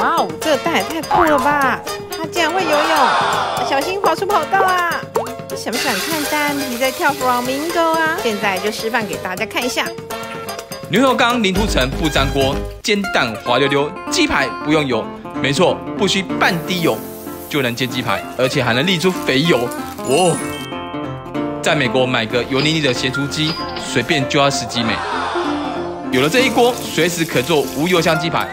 哇哦，这个蛋也太酷了吧！它竟然会游泳，小心滑出跑道啊！想不想看蛋皮在跳 Flamingo 啊？现在就示范给大家看一下。 牛肉干零涂层不粘锅，煎蛋滑溜溜，鸡排不用油，没错，不需半滴油就能煎鸡排，而且还能沥出肥油哦。在美国买个油腻腻的咸酥鸡，随便就要10几美。有了这一锅，随时可做无油香鸡排，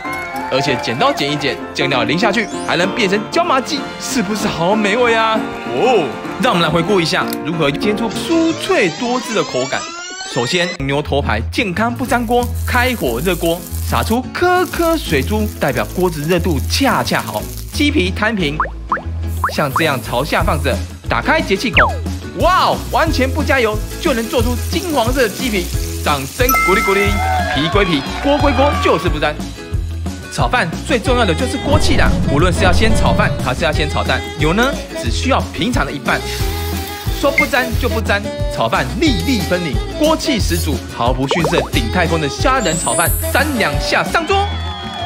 而且剪刀剪一剪，酱料淋下去，还能变成椒麻鸡，是不是好美味啊？哦，让我们来回顾一下如何煎出酥脆多汁的口感。 首先，牛头牌健康不粘锅，开火热锅，撒出颗颗水珠，代表锅子热度恰恰好。鸡皮摊平，像这样朝下放着，打开节气孔，哇哦，完全不加油就能做出金黄色的鸡皮，掌声鼓励鼓励。皮归皮，锅归锅，就是不粘。炒饭最重要的就是锅气啦，无论是要先炒饭还是要先炒蛋，油呢只需要平常的一半。 说不沾就不沾，炒饭粒粒分明，锅气十足，毫不逊色鼎泰丰的虾仁炒饭，3两下上桌。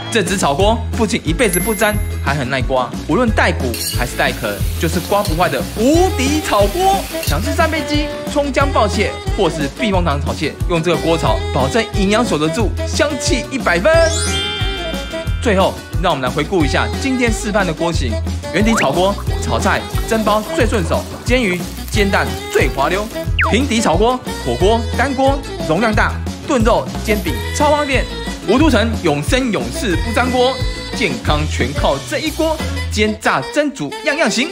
这只炒锅不仅一辈子不沾，还很耐刮，无论带骨还是带壳，就是刮不坏的无敌炒锅。想吃三杯鸡、葱姜爆蟹，或是避风塘炒蟹，用这个锅炒，保证营养守得住，香气100分。最后，让我们来回顾一下今天示范的锅型：圆底炒锅，炒菜、蒸包最顺手，煎鱼。 煎蛋最滑溜，平底炒锅、火锅、干锅容量大，炖肉、煎饼超方便。无涂层永生永世不粘锅，健康全靠这一锅，煎炸蒸煮样样行。